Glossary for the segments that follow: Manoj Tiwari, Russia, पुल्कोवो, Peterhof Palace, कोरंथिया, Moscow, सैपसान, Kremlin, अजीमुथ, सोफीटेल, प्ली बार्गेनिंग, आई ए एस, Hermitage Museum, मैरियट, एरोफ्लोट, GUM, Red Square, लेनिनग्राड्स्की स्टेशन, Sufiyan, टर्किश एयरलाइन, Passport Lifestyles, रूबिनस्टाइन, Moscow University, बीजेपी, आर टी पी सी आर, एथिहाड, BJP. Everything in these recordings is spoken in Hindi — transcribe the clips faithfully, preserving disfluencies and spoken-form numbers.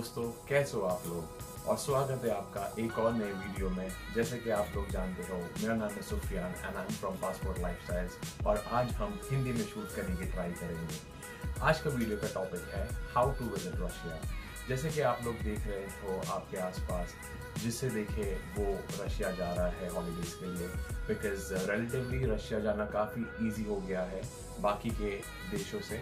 दोस्तों, कैसे हो आप लोग और स्वागत है आपका एक और नए वीडियो में। जैसे कि आप लोग जानते हो, मेरा नाम है Sufiyan and I am from passport lifestyles और आज हम हिंदी में शूट करने की ट्राई करेंगे। आज का वीडियो का टॉपिक है हाउ टू विजिट रशिया। जैसे कि आप लोग देख रहे हो आपके आसपास, जिससे देखे वो रशिया जा रहा है हॉलीडेज़ के लिए, बिकॉज रिलेटिवली रशिया जाना काफ़ी इजी हो गया है बाकी के देशों से।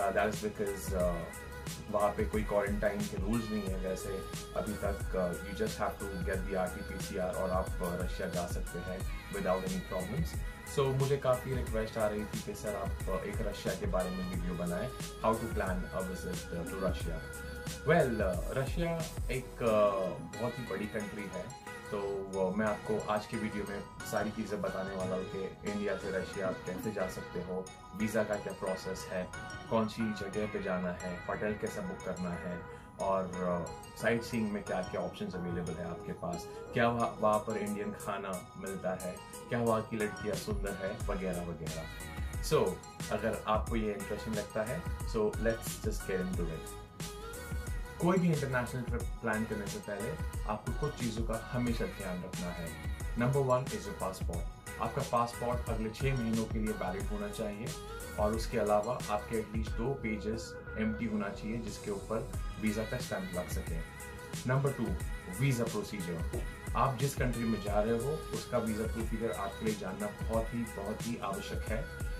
दैट इज़ बिकॉज वहाँ पे कोई क्वारंटाइन के रूल्स नहीं है वैसे अभी तक। You just have to get the आर टी पी सी आर और आप रशिया जा सकते हैं विदाउट एनी प्रॉब्लम्स। सो मुझे काफ़ी रिक्वेस्ट आ रही थी कि सर आप एक रशिया के बारे में वीडियो बनाएं, how to plan a visit to Russia. Well well, Russia एक बहुत ही बड़ी कंट्री है, तो मैं आपको आज के वीडियो में सारी चीज़ें बताने वाला हूँ कि इंडिया से रशिया आप कैसे जा सकते हो, वीज़ा का क्या प्रोसेस है, कौन सी जगह पे जाना है, होटल कैसा बुक करना है और साइट सीइंग में क्या क्या ऑप्शंस अवेलेबल है आपके पास, क्या वहाँ वहाँ पर इंडियन खाना मिलता है, क्या वहाँ की लड़कियाँ सुंदर है, वगैरह वगैरह। सो so, अगर आपको ये इंटरेस्टिंग लगता है so let's just get into it. कोई भी इंटरनेशनल ट्रिप प्लान करने से पहले आपको कुछ चीज़ों का हमेशा ध्यान रखना है। Number one is your passport. आपका पासपोर्ट अगले छः महीनों के लिए वैलिड होना चाहिए और उसके अलावा आपके एटलीस्ट दो पेजेस एम्प्टी होना चाहिए जिसके ऊपर वीज़ा का स्टैंप लग सके। Number two, visa procedure. आप जिस कंट्री में जा रहे हो उसका वीज़ा प्रोसीजर आपके लिए जानना बहुत ही बहुत ही आवश्यक है।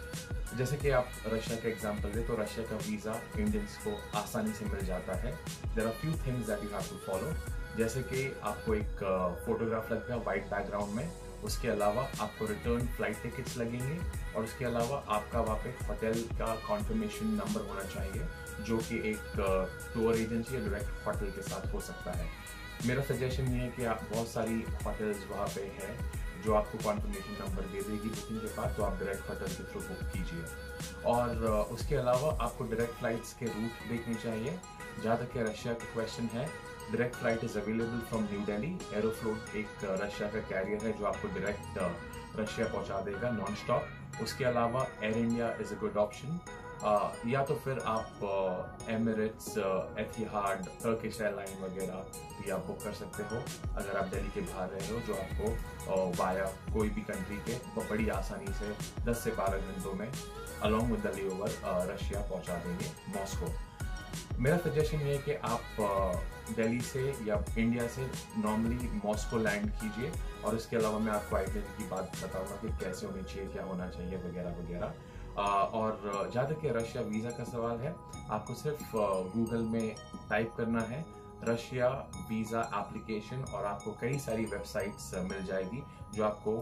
जैसे कि आप रशिया का एग्जाम्पल दें तो रशिया का वीज़ा इंडियंस को आसानी से मिल जाता है। There are few things that you have to follow, जैसे कि आपको एक फोटोग्राफ लगेगा वाइट बैकग्राउंड में, उसके अलावा आपको रिटर्न फ्लाइट टिकट्स लगेंगे और उसके अलावा आपका वहाँ पे होटल का कॉन्फर्मेशन नंबर होना चाहिए जो कि एक टूर एजेंसी या डायरेक्ट होटल के साथ हो सकता है। मेरा सजेशन ये है कि आप बहुत सारी होटल्स वहाँ पे हैं जो आपको कॉन्फर्मेशन नंबर दे देगी बुकिंग के बाद, तो आप डायरेक्ट होटल के थ्रू बुक कीजिए। और उसके अलावा आपको डायरेक्ट फ्लाइट्स के रूट देखने चाहिए। जहाँ तक रशिया का क्वेश्चन है, direct flight is available from New Delhi. एरोफ्लोट एक रशिया का कैरियर है जो आपको डायरेक्ट रशिया पहुँचा देगा नॉन स्टॉप। उसके अलावा Air India is a good option, या तो फिर आप एमिरेट्स, एथिहाड, टर्किश एयरलाइन वगैरह भी आप बुक कर सकते हो अगर आप दिल्ली के बाहर रहे हो, जो आपको वाया कोई भी कंट्री के बड़ी आसानी से दस से बारह घंटों में along with the layover Russia पहुंचा देंगे मॉस्को। मेरा सजेशन ये है कि आप दिल्ली से या इंडिया से नॉर्मली मॉस्को लैंड कीजिए और इसके अलावा मैं आपको आइटनरी की बात बताऊँगा कि कैसे होनी चाहिए, क्या होना चाहिए वगैरह वगैरह। Uh, और जहाँ तक रशिया वीज़ा का सवाल है, आपको सिर्फ गूगल uh, में टाइप करना है रशिया वीज़ा एप्लीकेशन और आपको कई सारी वेबसाइट्स मिल जाएगी जो आपको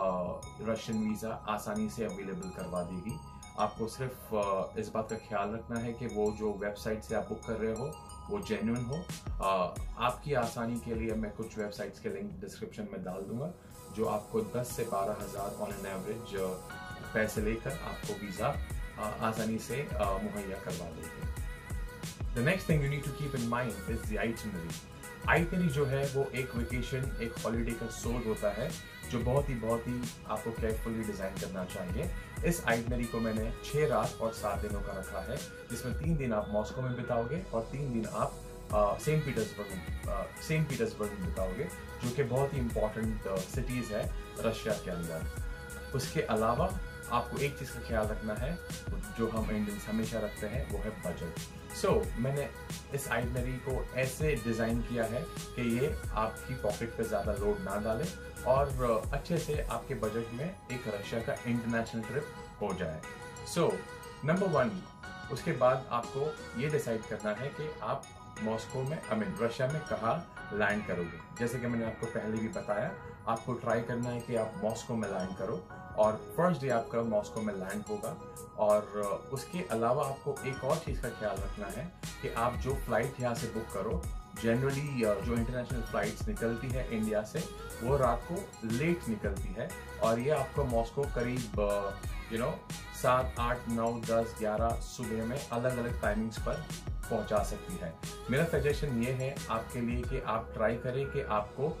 uh, रशियन वीज़ा आसानी से अवेलेबल करवा देगी। आपको सिर्फ uh, इस बात का ख्याल रखना है कि वो जो वेबसाइट से आप बुक कर रहे हो वो जेन्युइन हो। uh, आपकी आसानी के लिए मैं कुछ वेबसाइट्स के लिंक डिस्क्रिप्शन में डाल दूँगा जो आपको दस से बारह हज़ार ऑन एन एवरेज पैसे लेकर आपको वीज़ा आसानी से मुहैया करवा देंगे। The next thing you need to keep in mind is the itinerary. Itinerary जो है वो एक वेकेशन, एक हॉलीडे का सोर्स होता है जो बहुत ही बहुत ही आपको केयरफुली डिज़ाइन करना चाहिए। इस आइटनरी को मैंने छः रात और सात दिनों का रखा है, जिसमें तीन दिन आप मॉस्को में बिताओगे और तीन दिन आप सेंट पीटर्सबर्ग सेंट पीटर्सबर्ग में बिताओगे जो कि बहुत ही इम्पॉर्टेंट सिटीज़ है रशिया के अंदर। उसके अलावा आपको एक चीज़ का ख्याल रखना है जो हम इंडियंस हमेशा रखते हैं, वो है बजट। सो so, मैंने इस आइटनरी को ऐसे डिज़ाइन किया है कि ये आपकी पॉकेट पे ज़्यादा लोड ना डाले और अच्छे से आपके बजट में एक रशिया का इंटरनेशनल ट्रिप हो जाए। सो नंबर वन, उसके बाद आपको ये डिसाइड करना है कि आप मॉस्को में आई मीन रशिया में कहाँ लैंड करोगे। जैसे कि मैंने आपको पहले भी बताया, आपको ट्राई करना है कि आप मॉस्को में लैंड करो और फर्स्ट डे आपका मॉस्को में लैंड होगा। और उसके अलावा आपको एक और चीज़ का ख्याल रखना है कि आप जो फ़्लाइट यहाँ से बुक करो, जनरली जो इंटरनेशनल फ़्लाइट्स निकलती है इंडिया से वो रात को लेट निकलती है और ये आपको मॉस्को करीब यू नो सात आठ नौ दस ग्यारह सुबह में अलग अलग टाइमिंग्स पर पहुँचा सकती है। मेरा सजेशन ये है आपके लिए कि आप ट्राई करें कि आपको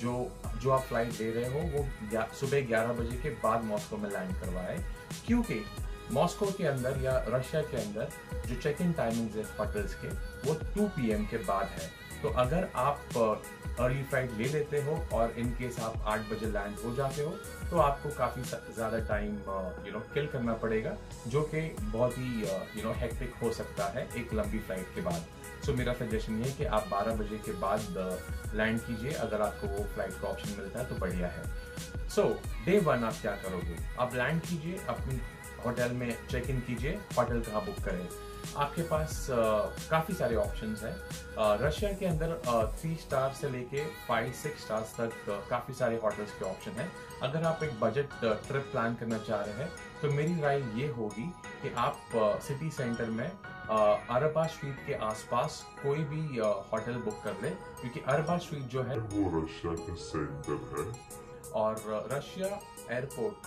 जो जो आप फ्लाइट दे रहे हो वो सुबह ग्यारह बजे के बाद मॉस्को में लैंड करवाए, क्योंकि मॉस्को के अंदर या रशिया के अंदर जो चेक इन टाइमिंग्स है होटल्स के वो टू पी एम के बाद है। तो अगर आप अर्ली फ्लाइट ले लेते हो और इनकेस आप आठ बजे लैंड हो जाते हो तो आपको काफ़ी ज़्यादा टाइम यू नो किल करना पड़ेगा, जो कि बहुत ही यू नो हेक्टिक हो सकता है एक लंबी फ्लाइट के बाद। सो so, मेरा सजेशन ये कि आप बारह बजे के बाद लैंड कीजिए, अगर आपको वो फ्लाइट का ऑप्शन मिलता है तो बढ़िया है। सो डे वन आप क्या करोगे, आप लैंड कीजिए, अपनी होटल में चेक इन कीजिए, होटल कहाँ बुक करें। आपके पास काफ़ी सारे ऑप्शंस हैं। रशिया के अंदर थ्री स्टार से लेके फाइव सिक्स स्टार्स तक काफ़ी सारे होटल्स के ऑप्शन हैं। अगर आप एक बजट ट्रिप प्लान करना चाह रहे हैं तो मेरी राय ये होगी कि आप सिटी सेंटर में अरबा स्ट्रीट के आसपास कोई भी होटल बुक कर लें, क्योंकि अरबा स्ट्रीट जो है वो रशिया का सेंटर है और रशिया एयरपोर्ट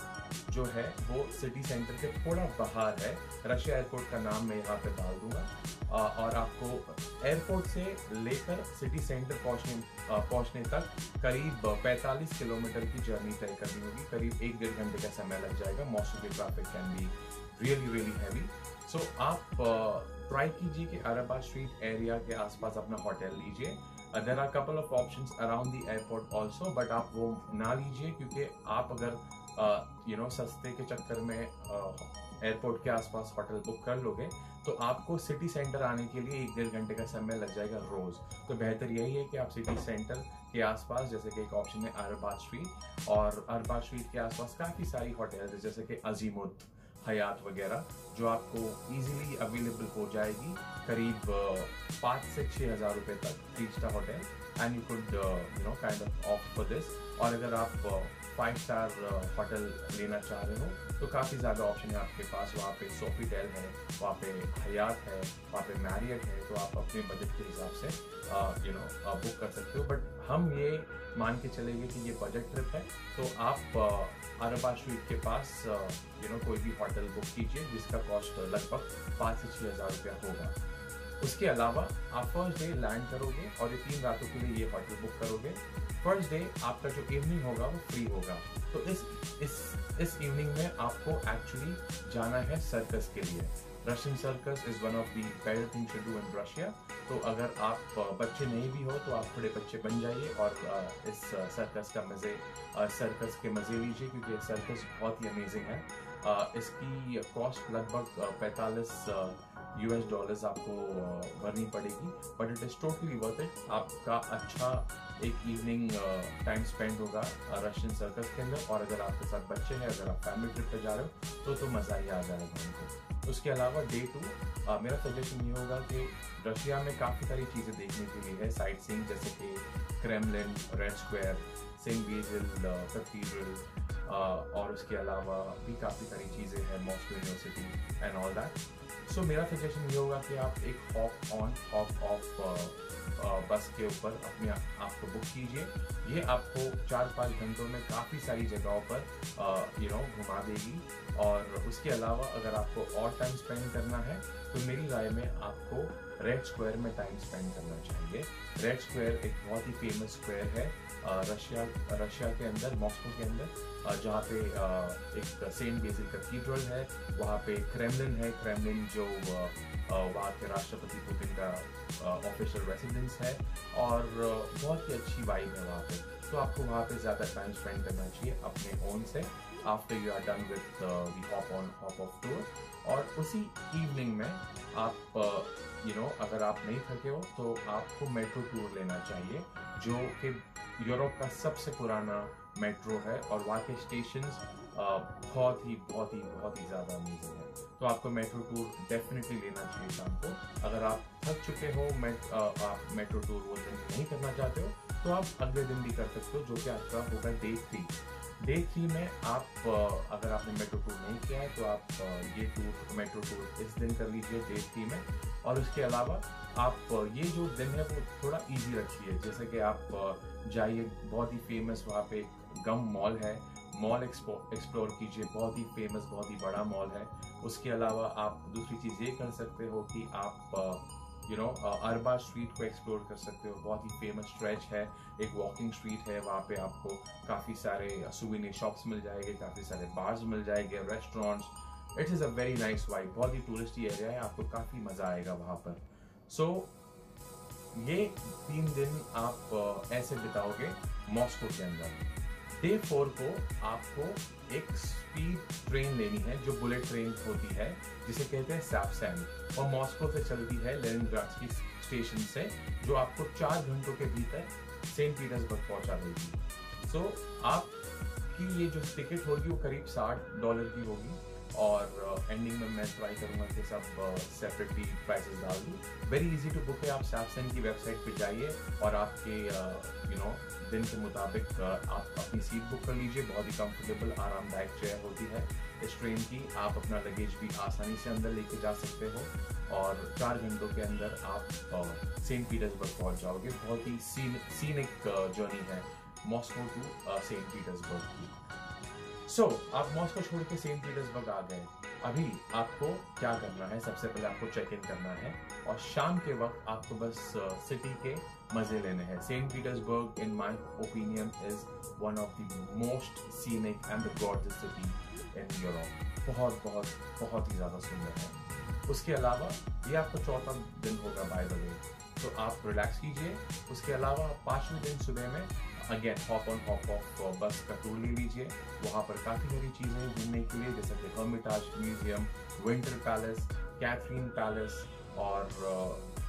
जो है वो सिटी सेंटर के थोड़ा बाहर है। रशिया एयरपोर्ट का नाम मैं यहाँ पे डाल दूँगा और आपको एयरपोर्ट से लेकर सिटी सेंटर पहुँचने पहुँचने तक करीब पैंतालीस किलोमीटर की जर्नी तय करनी होगी। करीब एक डेढ़ घंटे का समय लग जाएगा। मॉस्को के traffic can be really really heavy. So आप ट्राई कीजिए कि अरबा स्ट्रीट एरिया के आसपास अपना होटल लीजिए। Uh, there are couple of options around the airport also, but आप वो ना लीजिए, क्योंकि आप अगर यू नो सस्ते के चक्कर में एयरपोर्ट uh, के आसपास होटल बुक कर लोगे तो आपको सिटी सेंटर आने के लिए एक डेढ़ घंटे का समय लग जाएगा रोज़। तो बेहतर यही है कि आप सिटी सेंटर के आसपास, जैसे कि एक ऑप्शन है अरबात स्ट्रीट, और अरबात स्ट्रीट के आसपास काफ़ी सारी होटल्स है जैसे कि अजीमुथ, हयात वगैरह, जो आपको इजीली अवेलेबल हो जाएगी करीब पाँच से छः हज़ार रुपये तक three star hotel. And you could you know kind of opt for this. और अगर आप फाइव स्टार होटल लेना चाह रहे हो तो काफ़ी ज़्यादा ऑप्शन है आपके पास। वहाँ पे सोफीटेल है, वहाँ पे हयात है, वहाँ पे मैरियट है। तो आप अपने बजट के हिसाब से यू नो बुक कर सकते हो, बट हम ये मान के चलेंगे कि ये बजट ट्रिप है। तो आप अरबा स्ट्रीट के पास यू नो कोई भी होटल बुक कीजिए जिसका कॉस्ट लगभग पाँच से छः हज़ार रुपया होगा। उसके अलावा आप फर्स्ट डे लैंड करोगे और ये तीन रातों के लिए ये होटल बुक करोगे। फर्स्ट डे आपका जो इवनिंग होगा वो फ्री होगा। तो इस इस इस इवनिंग में आपको एक्चुअली जाना है सर्कस के लिए। Russian circus is one of the best thing to do in Russia. तो अगर आप बच्चे नहीं भी हो तो आप थोड़े बच्चे बन जाइए और इस सर्कस का मज़े सर्कस के मज़े लीजिए, क्योंकि ये सर्कस बहुत ही अमेजिंग है। इसकी कॉस्ट लगभग पैंतालीस यूएस डॉलर्स आपको भरनी पड़ेगी, but it is totally worth it. आपका अच्छा एक इवनिंग टाइम स्पेंड होगा रशियन सर्कस के अंदर। और अगर आपके साथ बच्चे हैं, अगर आप फैमिली ट्रिप पे जा रहे हो तो तो मज़ा ही आ जाएगा उनको। उसके अलावा डे टू मेरा सजेशन ये होगा कि रशिया में काफ़ी सारी चीज़ें देखने के लिए है, साइट सीइंग, जैसे कि Kremlin, red square, Saint Basil cathedral, और उसके अलावा भी काफ़ी सारी चीज़ें हैं, Moscow university and all that. So मेरा सजेशन ये होगा कि आप एक हॉप ऑन हॉप ऑफ बस के ऊपर अपने आप को बुक कीजिए। ये आपको चार पाँच घंटों में काफ़ी सारी जगहों पर यू नो घुमा देगी। और उसके अलावा अगर आपको और टाइम स्पेंड करना है तो मेरी राय में आपको रेड स्क्वायर में टाइम स्पेंड करना चाहिए। रेड स्क्वायर एक बहुत ही फेमस स्क्वायर है रशिया रशिया के अंदर, मॉस्को के अंदर, जहाँ पे एक सेंट बेसिल कैथीड्रल है, वहाँ पे क्रेमलिन है। क्रेमलिन जो वहाँ के राष्ट्रपति पुतिन का ऑफिशियल रेसिडेंस है और बहुत ही अच्छी वाइब है वहाँ पे। तो आपको वहाँ पे ज़्यादा टाइम स्पेंड करना चाहिए अपने ओन से after you are done with the hop on hop off tour. और उसी इवनिंग में आप यू नो अगर आप नहीं थके हो तो आपको मेट्रो टूर लेना चाहिए, जो कि यूरोप का सबसे पुराना मेट्रो है और वहाँ के स्टेशंस बहुत ही बहुत ही बहुत ही ज़्यादा अमेजिंग है। तो आपको मेट्रो टूर डेफिनेटली लेना चाहिए शाम को। अगर आप थक चुके हो, मेट, आ, आप मेट्रो टूर वो दिन नहीं करना चाहते हो तो आप अगले दिन भी कर सकते हो, जो कि आपका होगा डे थ्री। डे थ्री में आप अगर आपने मेट्रो टूर नहीं किया है तो आप ये टूर मेट्रो टूर इस दिन कर लीजिए डे थ्री में। और उसके अलावा आप ये जो दिन है वो थोड़ा इजी रखिए, जैसे कि आप जाइए बहुत ही फेमस वहाँ पे गम मॉल है, मॉल एक्सप्लोर कीजिए, बहुत ही फेमस बहुत ही बड़ा मॉल है। उसके अलावा आप दूसरी चीज़ ये कर सकते हो कि आप यू नो अरबा स्ट्रीट को एक्सप्लोर कर सकते हो। बहुत ही फेमस स्ट्रेच है, एक वॉकिंग स्ट्रीट है, वहाँ पे आपको काफ़ी सारे सुविनियर शॉप्स मिल जाएंगे, काफ़ी सारे बार्स मिल जाएंगे, restaurants, it is a very nice vibe, बहुत ही टूरिस्टी एरिया है, आपको काफ़ी मज़ा आएगा वहाँ पर। सो so, ये तीन दिन आप ऐसे बिताओगे मॉस्को के अंदर। डे फोर को आपको एक स्पीड ट्रेन लेनी है जो बुलेट ट्रेन होती है, जिसे कहते हैं सैपसान, और मॉस्को से चलती है लेनिनग्राड्स्की स्टेशन से, जो आपको चार घंटों के भीतर सेंट पीटर्सबर्ग पहुंचा देगी। सो so, आपकी ये जो टिकट होगी वो करीब साठ डॉलर की होगी, और एंडिंग में मैं ट्राई करूँगा कि सब सेपरेटली प्राइसेस डाल दूँ। वेरी इजी टू बुक है, आप सैपसन की वेबसाइट पे जाइए और आपके यू नो दिन के मुताबिक आप अपनी सीट बुक कर लीजिए। बहुत ही कंफर्टेबल आरामदायक चेयर होती है इस ट्रेन की, आप अपना लगेज भी आसानी से अंदर लेके जा सकते हो, और चार घंटों के अंदर आप सेंट पीटर्सबर्ग पहुँच जाओगे। बहुत ही सीनिक जर्नी है मॉस्को टू सेंट पीटर्सबर्ग की। सो so, आप मॉस्को छोड़ के सेंट पीटर्सबर्ग आ गए। अभी आपको क्या करना है, सबसे पहले आपको चेक इन करना है, और शाम के वक्त आपको बस सिटी के मज़े लेने हैं। Saint Petersburg in my opinion is one of the most scenic and the gorgeous city in Europe. बहुत बहुत बहुत ही ज़्यादा सुंदर है। उसके अलावा ये आपको चौथा दिन होगा बाय द वे, तो आप रिलैक्स कीजिए। उसके अलावा पाँचवें दिन सुबह में again hop on hop off bus का टूर ले लीजिए। वहाँ पर काफ़ी सारी चीज़ें घूमने के लिए, जैसे कि Hermitage museum, winter palace, Catherine palace, और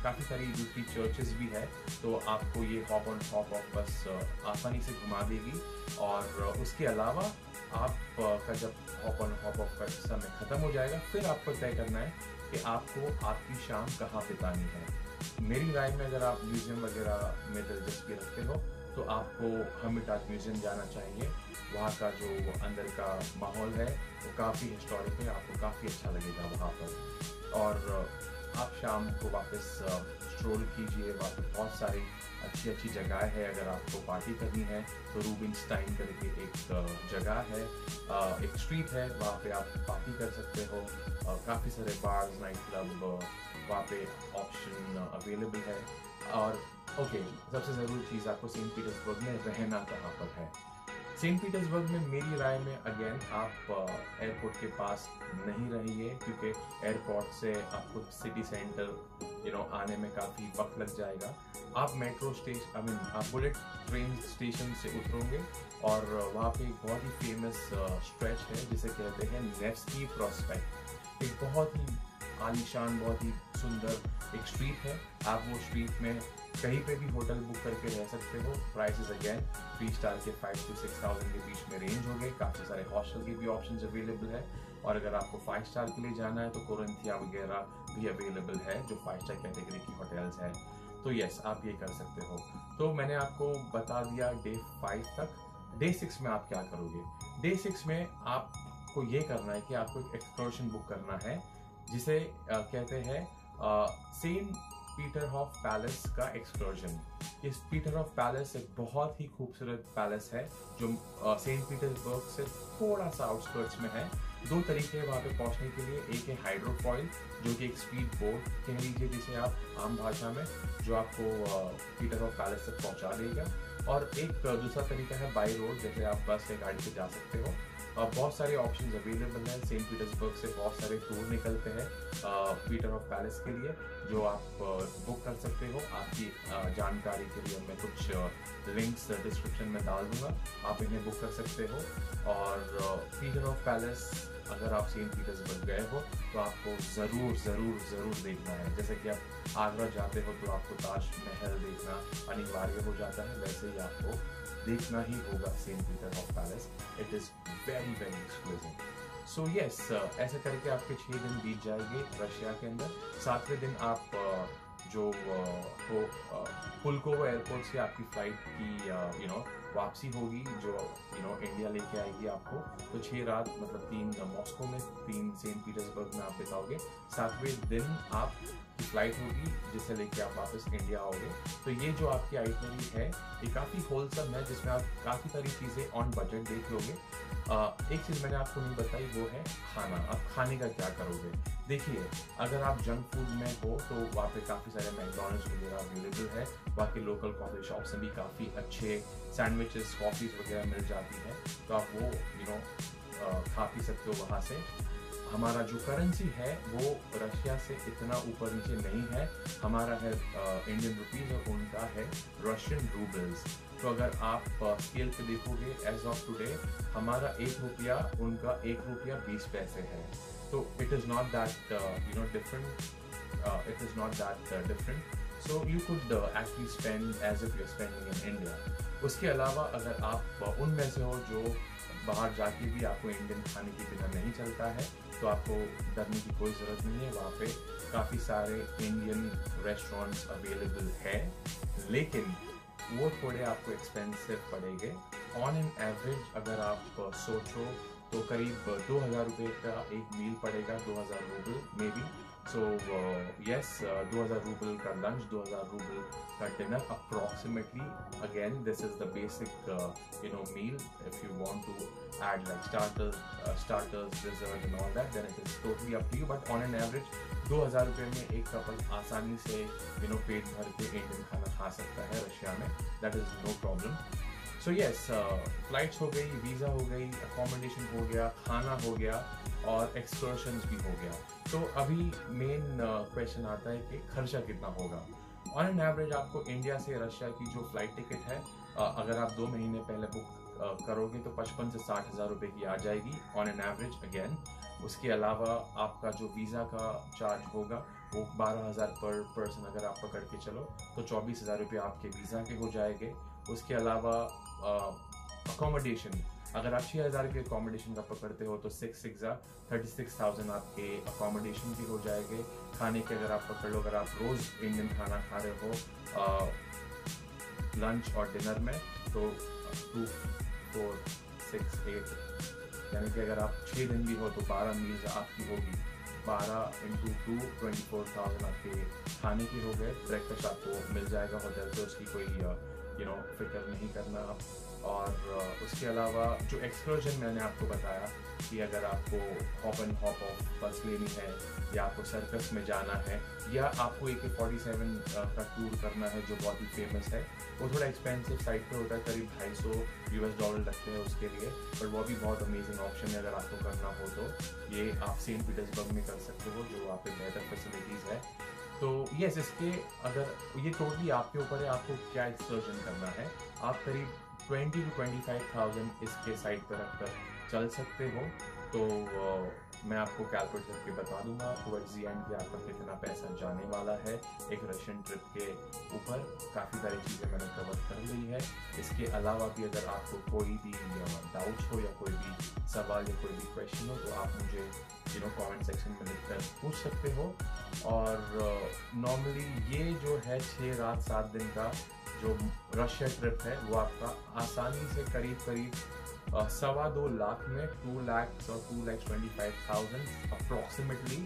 काफ़ी सारी दूसरी चर्चेस भी है, तो आपको ये हॉप ऑन हॉप ऑफ बस आसानी से घुमा देगी। और उसके अलावा आपका जब हॉप ऑन हॉप ऑफ का समय ख़त्म हो जाएगा, फिर आपको तय करना है कि आपको आपकी शाम कहाँ बितानी है। मेरी राय में अगर आप म्यूज़ियम वगैरह में दिलचस्पी रखते हो तो आपको हर्मिटेज म्यूजियम जाना चाहिए। वहाँ का जो अंदर का माहौल है वो काफ़ी हिस्टोरिक है, आपको काफ़ी अच्छा लगेगा वहाँ पर। और आप शाम को वापस स्ट्रोल कीजिए, वहाँ पर बहुत सारी अच्छी अच्छी जगह है। अगर आपको पार्टी करनी है तो रूबिनस्टाइन करके एक जगह है, एक स्ट्रीट है, वहाँ पे आप पार्टी कर सकते हो। काफ़ी सारे बार्स, नाइट क्लब वहाँ पे ऑप्शन अवेलेबल है। और ओके, सबसे ज़रूरी चीज़, आपको सेंट पीटर्सबर्ग में रहना कहाँ पर है। सेंट पीटर्सबर्ग में मेरी राय में अगेन आप एयरपोर्ट के पास नहीं रहिए, क्योंकि एयरपोर्ट से आपको सिटी सेंटर यू नो आने में काफ़ी वक्त लग जाएगा। आप मेट्रो स्टेशन आई मीन आप बुलेट ट्रेन स्टेशन से उतरोगे, और वहाँ पे एक बहुत ही फेमस स्ट्रेच है जिसे कहते हैं नेव्स्की प्रोस्पेक्ट। एक बहुत ही आलीशान, बहुत ही सुंदर एक स्ट्रीट है। आप वो स्ट्रीट में कहीं पे भी होटल बुक करके रह सकते हो। प्राइसेस अगेन थ्री स्टार के फाइव टू सिक्स थाउजेंड के बीच में रेंज हो गए। काफ़ी सारे हॉस्टल के भी ऑप्शंस अवेलेबल है, और अगर आपको फाइव स्टार के लिए जाना है तो कोरंथिया वगैरह भी अवेलेबल है, जो फाइव स्टार कैटेगरी की होटल्स हैं। तो यस, आप ये कर सकते हो। तो मैंने आपको बता दिया डे फाइव तक। डे सिक्स में आप क्या करोगे? डे सिक्स में आपको ये करना है कि आपको एक एक्सकर्शन बुक करना है, जिसे आ, कहते हैं सेंट पीटरहॉफ पैलेस का एक्सकर्शन। इस पीटरहॉफ पैलेस एक बहुत ही खूबसूरत पैलेस है जो सेंट पीटर्सबर्ग से थोड़ा सा आउटस्कर्ट्स में है। दो तरीके हैं वहाँ पे पहुँचने के लिए। एक है हाइड्रोफॉइल, जो कि एक स्पीड बोट कह लीजिए, जिसे आप आम भाषा में, जो आपको पीटरहॉफ पैलेस तक पहुँचा देगा। और एक दूसरा तरीका है बाई रोड, जैसे आप बस या गाड़ी से जा सकते हो। बहुत सारे ऑप्शंस अवेलेबल हैं। सेंट पीटर्सबर्ग से बहुत सारे टूर निकलते हैं पीटरहॉफ पैलेस के लिए, जो आप बुक कर सकते हो। आपकी जानकारी के लिए मैं कुछ लिंक्स डिस्क्रिप्शन में डाल दूँगा, आप इन्हें बुक कर सकते हो। और पीटरहॉफ पैलेस, अगर आप सेंट पीटर्सबर्ग गए हो तो आपको ज़रूर ज़रूर ज़रूर देखना है। जैसे कि आप आगरा जाते हो तो आपको ताजमहल देखना अनिवार्य हो जाता है, वैसे ही आपको देखना ही होगा Saint Peterhof palace. It is very very exclusive. So yes, ऐसे करके आपके छः दिन बीत जाएंगे रशिया के अंदर। सातवें दिन आप जो वो पुल्कोवो एयरपोर्ट से आपकी फ़्लाइट की यू नो वापसी होगी, जो यू नो इंडिया लेके आएगी आपको। तो छः रात, मतलब तीन मॉस्को में, तीन सेंट पीटर्सबर्ग में आप बिताओगे। सातवें दिन आप फ्लाइट होगी जिसे लेके आप वापस इंडिया आओगे। तो ये जो आपकी आइटनरी है ये काफ़ी होलसम है, जिसमें आप काफ़ी सारी चीज़ें ऑन बजट देख लोगे। आ, एक चीज़ मैंने आपको नहीं बताई, वो है खाना। आप खाने का क्या करोगे? देखिए, अगर आप जंक फूड में हो तो वहाँ पे काफ़ी सारे मैकडॉनल्ड्स वगैरह अवेलेबल है। बाकी लोकल कॉफ़ी शॉप्स में भी काफ़ी अच्छे सैंडविचेस, कॉफ़ीज़ वगैरह मिल जाती है, तो आप वो यू नो खा पी सकते हो वहाँ से। हमारा जो करेंसी है वो रशिया से इतना ऊपर नीचे नहीं है। हमारा है इंडियन रुपीज़ और उनका है रशियन रूबल्स। तो अगर आप स्केल पे देखोगे एज ऑफ टुडे हमारा एक रुपया उनका एक रुपया बीस पैसे है। तो it is not that you know different, it is not that different. So you could actually spend as if you are spending in India. उसके अलावा अगर आप उनमें से हो जो बाहर जाके भी आपको इंडियन खाने की बिना नहीं चलता है तो आपको डरने की कोई ज़रूरत नहीं है। वहाँ पे काफ़ी सारे इंडियन रेस्टोरेंट्स अवेलेबल है, लेकिन वो थोड़े आपको एक्सपेंसिव पड़ेंगे। ऑन एन एवरेज अगर आप सोचो तो करीब दो हज़ार रुपये का एक मील पड़ेगा, दो हज़ार rouble may be. So yes, दो हज़ार रूबल का लंच, दो हज़ार रूबल का dinner approximately. Again this is the basic you know meal. If you want to add like starters starters dessert and all that then it is totally up to you, but on an average दो हज़ार रुपये में एक कपल आसानी से यू नो पेट भर के इंडियन खाना खा सकता है रशिया में। That is no problem. So yes, flights हो गई, वीज़ा हो गई, अकोमोडेशन हो गया, खाना हो गया और एक्सकर्शंस भी हो गया। तो अभी मेन क्वेश्चन आता है कि खर्चा कितना होगा। ऑन एन एवरेज आपको इंडिया से रशिया की जो फ्लाइट टिकट है uh, अगर आप दो महीने पहले बुक uh, करोगे तो पचपन से साठ हज़ार रुपये की आ जाएगी ऑन एन एवरेज अगेन। उसके अलावा आपका जो वीज़ा का चार्ज होगा वो बारह हज़ार पर पर्सन अगर आप पकड़ के चलो तो चौबीस हज़ार रुपये आपके वीज़ा के हो जाएंगे। उसके अलावा अकोमोडेशन uh, अगर आप छः हज़ार के अकोमोडेशन का पकड़ते हो तो six six thirty six thousand आपके अकोमोडेशन के हो जाएंगे। खाने के अगर आप पकड़ लो, अगर आप रोज़ इंडियन खाना खा रहे हो लंच uh, और डिनर में तो टू फोर सिक्स एट यानी कि अगर आप छः दिन भी हो तो बारह मील्स आपकी होगी। बारह into two twenty four thousand आपके खाने की हो गए। ब्रेकफास्ट आपको मिल जाएगा होटल पे, उसकी कोई यू नो फिक्र नहीं करना आप। और उसके अलावा जो एक्सकर्जन मैंने आपको बताया कि अगर आपको हॉप एंड हॉप ऑफ बस लेनी है या आपको सर्कस में जाना है या आपको ए के फोर्टी सेवन का टूर करना है जो बहुत ही फेमस है, वो थोड़ा एक्सपेंसिव साइड पे होता है, करीब ढाई सौ यू एस डॉलर लगते हैं उसके लिए, पर वो भी बहुत अमेजिंग ऑप्शन है। अगर आपको करना हो तो ये आप सेंट पीटर्सबर्ग में कर सकते हो जो वहाँ पर बेहतर फैसिलिटीज़ है। तो येस, इसके अगर ये टोटली आपके ऊपर है आपको क्या एक्सकर्जन करना है। आप करीब twenty to twenty five thousand इसके साइड पर रखकर चल सकते हो। तो uh, मैं आपको कैलकुलेट करके बता दूंगा टुवर्ड्स दी एंड कि आपका कितना पैसा जाने वाला है एक रशियन ट्रिप के ऊपर। काफ़ी सारी चीज़ें मैंने कवर कर ली है। इसके अलावा भी अगर आपको कोई भी डाउट हो या कोई भी सवाल या कोई भी क्वेश्चन हो तो आप मुझे यू नो कॉमेंट सेक्शन में लिखकर पूछ सकते हो। और नॉर्मली uh, ये जो है छः रात सात दिन का जो रशिया ट्रिप है वो आपका आसानी से करीब करीब Uh, सवा दो लाख में टू लैक्स और two lakhs twenty five thousand approximately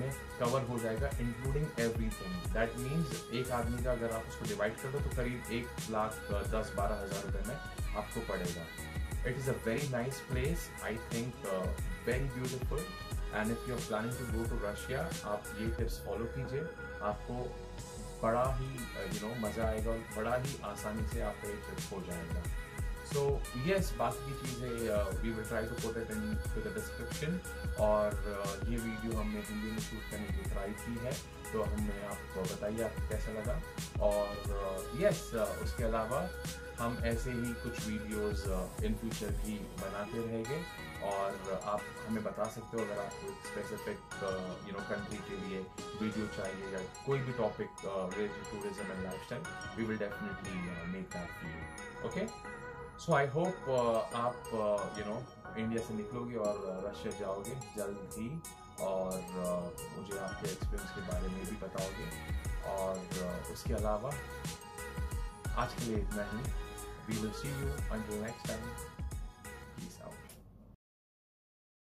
में कवर हो जाएगा इंक्लूडिंग एवरीथिंग। दैट मीन्स एक आदमी का अगर आप उसको डिवाइड कर दो तो करीब एक लाख दस बारह हज़ार रुपये में आपको पड़ेगा। It is a very nice place, I think very beautiful. And if you are planning to go to Russia आप ये टिप्स फॉलो कीजिए, आपको बड़ा ही यू नो मज़ा आएगा और बड़ा ही आसानी से आपका ये ट्रिप हो जाएगा। सो येस, बाकी की चीज़ें we will try to put it in to the description. और uh, ये वीडियो हमने हिंदी में शूट करने की ट्राई की है तो हमने आपको बताइए आपको कैसा लगा। और येस, uh, yes, uh, उसके अलावा हम ऐसे ही कुछ वीडियोस uh, इन फ्यूचर भी बनाते रहेंगे। और uh, आप हमें बता सकते हो अगर आपको एक स्पेसिफिक यू नो कंट्री के लिए वीडियो चाहिए या कोई भी topic related to tourism and lifestyle, we will definitely make that for you. Okay, so I hope आप यू नो इंडिया से निकलोगे और रशिया जाओगे जल्द ही और uh, मुझे आपके एक्सपीरियंस के बारे में भी बताओगे। और uh, उसके अलावा आज के लिए इतना ही। We will see you until next time.